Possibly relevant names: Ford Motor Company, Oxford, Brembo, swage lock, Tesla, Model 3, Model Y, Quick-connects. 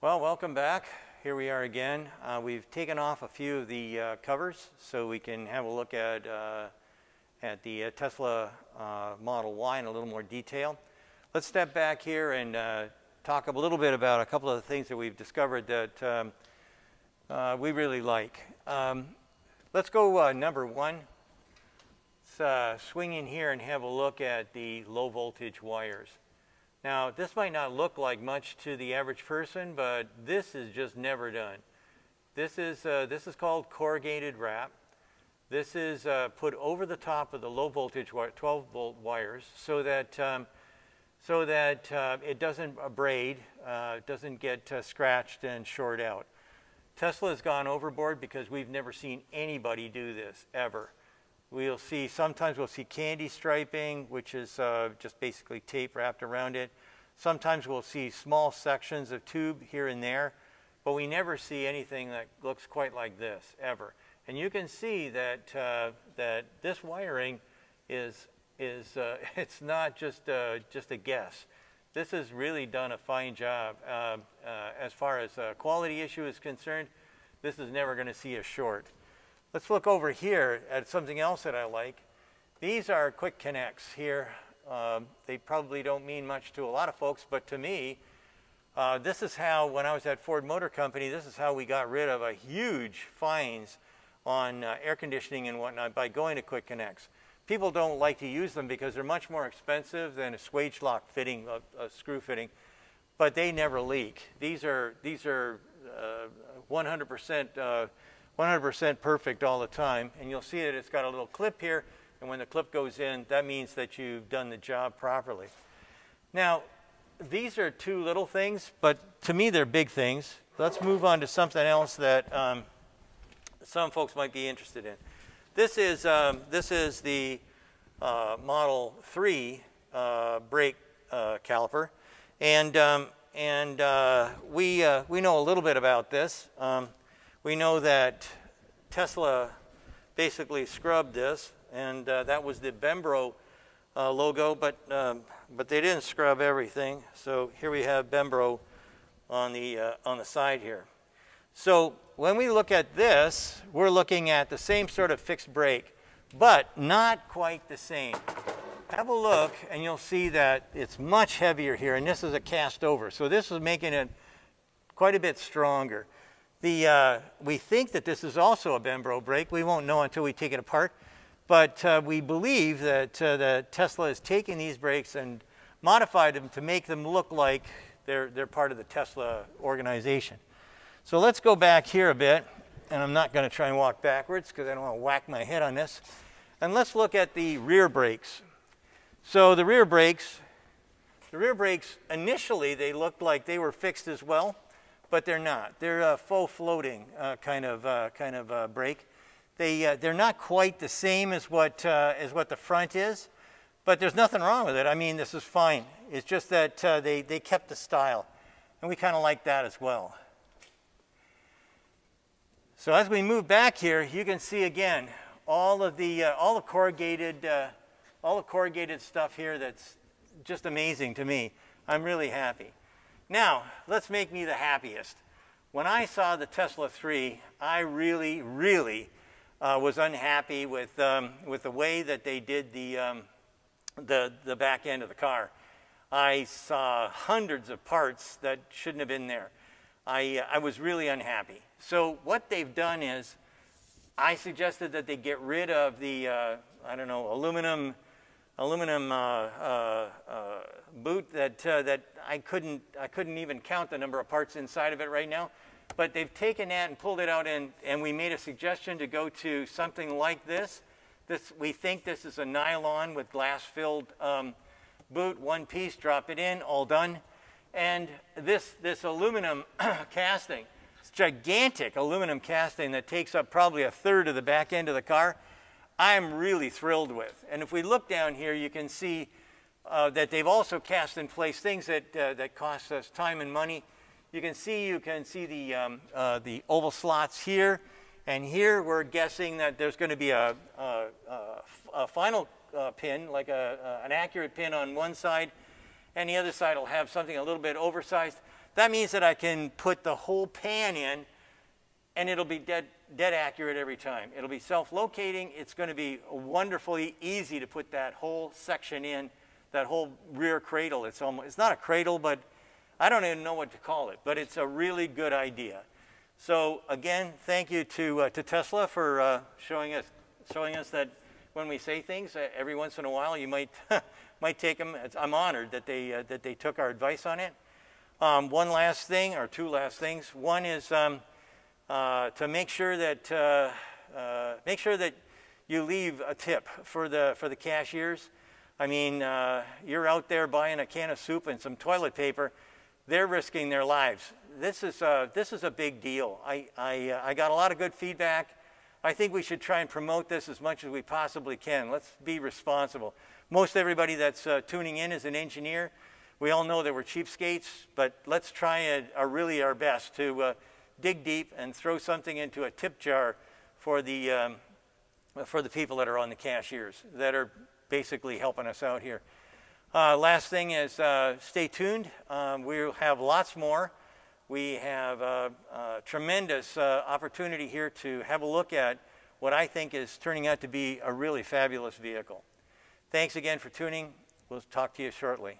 Well, welcome back. Here we are again. We've taken off a few of the covers so we can have a look at the Tesla Model Y in a little more detail. Let's step back here and talk a little bit about a couple of the things that we've discovered that we really like. Let's go number one. Let's swing in here and have a look at the low voltage wires. Now, this might not look like much to the average person, but this is just never done. This is called corrugated wrap. This is put over the top of the low voltage 12-volt wires so that it doesn't abrade, doesn't get scratched and short out. Tesla's gone overboard because we've never seen anybody do this ever. We'll see, sometimes we'll see candy striping, which is just basically tape wrapped around it. Sometimes we'll see small sections of tube here and there, but we never see anything that looks quite like this ever. And you can see that this wiring is it's not just just a guess. This has really done a fine job as far as quality issue is concerned. This is never going to see a short. Let's look over here at something else that I like. These are quick connects here. They probably don't mean much to a lot of folks, but to me, this is how, when I was at Ford Motor Company, this is how we got rid of a huge fines on air conditioning and whatnot by going to quick connects. People don't like to use them because they're much more expensive than a swage lock fitting, a screw fitting, but they never leak. These are 100% perfect all the time, and you'll see that it's got a little clip here, and when the clip goes in, that means that you've done the job properly. Now, these are two little things, but to me they're big things. Let's move on to something else that some folks might be interested in. This is the Model 3 brake caliper, and we know a little bit about this. We know that Tesla basically scrubbed this, and that was the Brembo logo, but they didn't scrub everything. So here we have Brembo on the side here. So when we look at this, we're looking at the same sort of fixed brake, but not quite the same. Have a look, and you'll see that it's much heavier here, and this is a cast over. So this is making it quite a bit stronger. We think that this is also a Brembo brake. We won't know until we take it apart, but we believe that, that Tesla has taken these brakes and modified them to make them look like they're part of the Tesla organization. So let's go back here a bit, and I'm not going to try and walk backwards because I don't want to whack my head on this. And let's look at the rear brakes. So the rear brakes initially, they looked like they were fixed as well. But they're not. They're a faux floating kind of brake. They're not quite the same as what the front is, but there's nothing wrong with it. I mean, this is fine. It's just that they kept the style, and we kind of like that as well. So as we move back here, you can see again all the corrugated stuff here. That's just amazing to me. I'm really happy. Now, let's make me the happiest. When I saw the Tesla 3, I really, really was unhappy with the way that they did the back end of the car. I saw hundreds of parts that shouldn't have been there. I was really unhappy. So what they've done is, I suggested that they get rid of the, I don't know, aluminum boot that I couldn't even count the number of parts inside of it right now, but they've taken that and pulled it out, and we made a suggestion to go to something like this. We think this is a nylon with glass filled boot, one piece, drop it in, all done. And this aluminum casting, it's gigantic aluminum casting that takes up probably a third of the back end of the car. I'm really thrilled with. And if we look down here, you can see that they've also cast in place things that that cost us time and money. You can see the oval slots here, and here we're guessing that there's going to be a final pin, like an accurate pin on one side, and the other side will have something a little bit oversized. That means that I can put the whole pan in and it'll be dead accurate every time. It'll be self-locating. It's going to be wonderfully easy to put that whole section in, that whole rear cradle. It's not a cradle, but I don't even know what to call it, but it's a really good idea. So again, thank you to Tesla for showing us that when we say things, every once in a while you might take them. I'm honored that they took our advice on it. One last thing, or two last things. One is to make sure that you leave a tip for the cashiers. I mean, you're out there buying a can of soup and some toilet paper. They're risking their lives. This is a big deal. I got a lot of good feedback. I think we should try and promote this as much as we possibly can. Let's be responsible. Most everybody that's tuning in is an engineer. We all know that we're cheapskates, but let's try really our best to dig deep and throw something into a tip jar for the people that are on the cashiers that are basically helping us out here. Last thing is stay tuned. We'll have lots more. We have a tremendous opportunity here to have a look at what I think is turning out to be a really fabulous vehicle. Thanks again for tuning. We'll talk to you shortly.